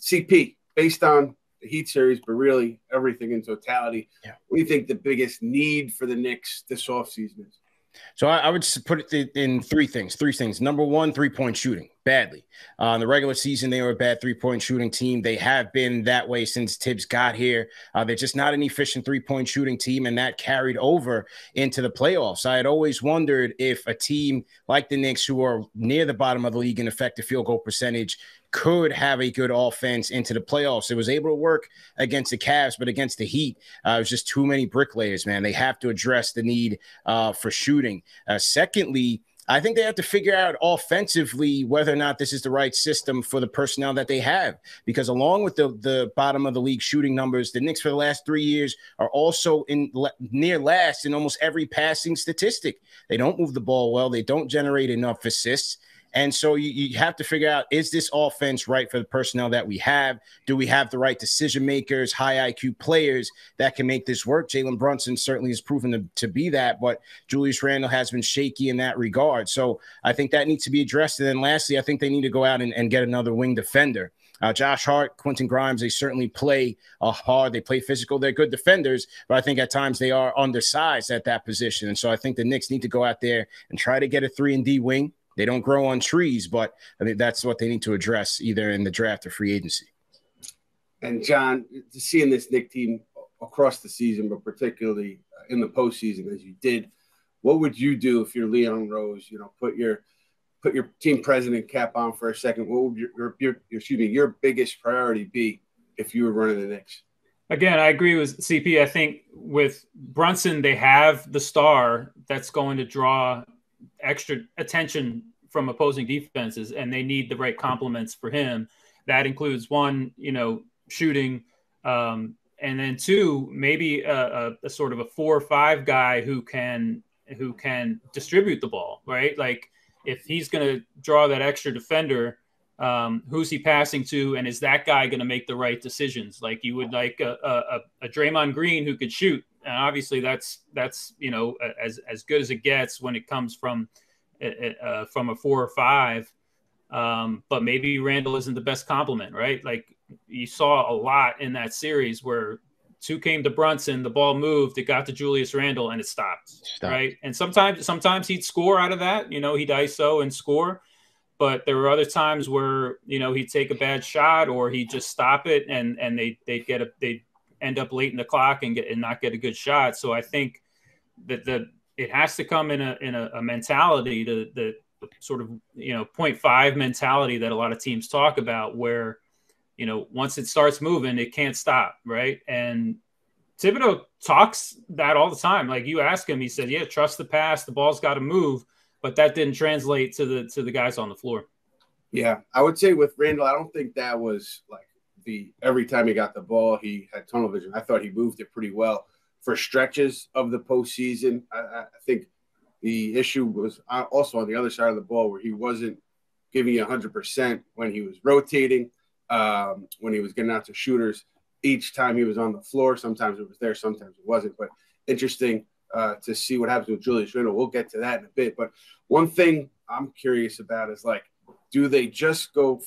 CP, based on the Heat series, but really everything in totality, what do you think the biggest need for the Knicks this offseason is? So I would put it in three things. Number one, three-point shooting, badly. In the regular season, they were a bad three-point shooting team. They have been that way since Tibbs got here. They're just not an efficient three-point shooting team, and that carried over into the playoffs. I had always wondered if a team like the Knicks, who are near the bottom of the league in effective field goal percentage, could have a good offense into the playoffs. It was able to work against the Cavs, but against the Heat, it was just too many bricklayers, man. They have to address the need for shooting. Secondly, I think they have to figure out offensively whether or not this is the right system for the personnel that they have, because along with the bottom of the league shooting numbers, the Knicks for the last 3 years are also in near last in almost every passing statistic. They don't move the ball well. They don't generate enough assists. And so you have to figure out, is this offense right for the personnel that we have? Do we have the right decision makers, high IQ players that can make this work? Jalen Brunson certainly has proven to be that, but Julius Randle has been shaky in that regard. So I think that needs to be addressed. And then lastly, I think they need to go out and get another wing defender. Josh Hart, Quentin Grimes, they certainly play hard. They play physical. They're good defenders, but I think at times they are undersized at that position. And so I think the Knicks need to go out there and try to get a 3-and-D wing. They don't grow on trees, but I think that's what they need to address either in the draft or free agency. And, John, seeing this Knicks team across the season, but particularly in the postseason as you did, what would you do if you're Leon Rose? You know, put your team president cap on for a second. What would your biggest priority be if you were running the Knicks? Again, I agree with CP. I think with Brunson, they have the star that's going to draw – extra attention from opposing defenses, and they need the right complements for him. That includes one, shooting, and then two, maybe a sort of a 4 or 5 guy who can distribute the ball, right? Like if he's going to draw that extra defender, who's he passing to, and is that guy going to make the right decisions? Like you would like a Draymond Green who could shoot. And obviously, that's as good as it gets when it comes from a 4 or 5. But maybe Randall isn't the best complement, right? Like you saw a lot in that series where two came to Brunson, the ball moved, it got to Julius Randle, and it stopped. Right? And sometimes he'd score out of that, he'd ISO and score. But there were other times where he'd take a bad shot or he'd just stop it, and they'd end up late in the clock and not get a good shot. So I think that it has to come in a mentality, the sort of 0.5 mentality that a lot of teams talk about, where once it starts moving, it can't stop, right? And Thibodeau talks that all the time. Like you ask him, he said, "Yeah, trust the pass. The ball's got to move," but that didn't translate to the guys on the floor. Yeah, I would say with Randall, I don't think that was like. Every time he got the ball, he had tunnel vision. I thought he moved it pretty well for stretches of the postseason. I think the issue was also on the other side of the ball, where he wasn't giving you 100% when he was rotating, when he was getting out to shooters. Each time he was on the floor, sometimes it was there, sometimes it wasn't. But interesting to see what happens with Julius Randle. We'll get to that in a bit. But one thing I'm curious about is like, do they just go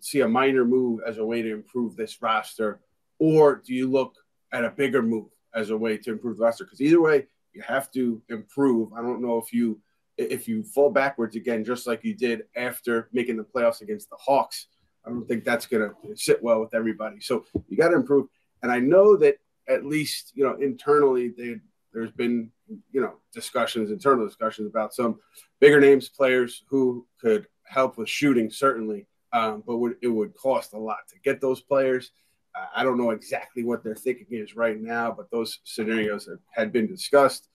see a minor move as a way to improve this roster, or do you look at a bigger move as a way to improve the roster? Because either way, you have to improve. I don't know if you fall backwards again, just like you did after making the playoffs against the Hawks. I don't think that's going to sit well with everybody. So you got to improve. And I know that at least internally there's been internal discussions about some bigger names players who could help with shooting, certainly, but it would cost a lot to get those players. I don't know exactly what their thinking is right now, but those scenarios had been discussed.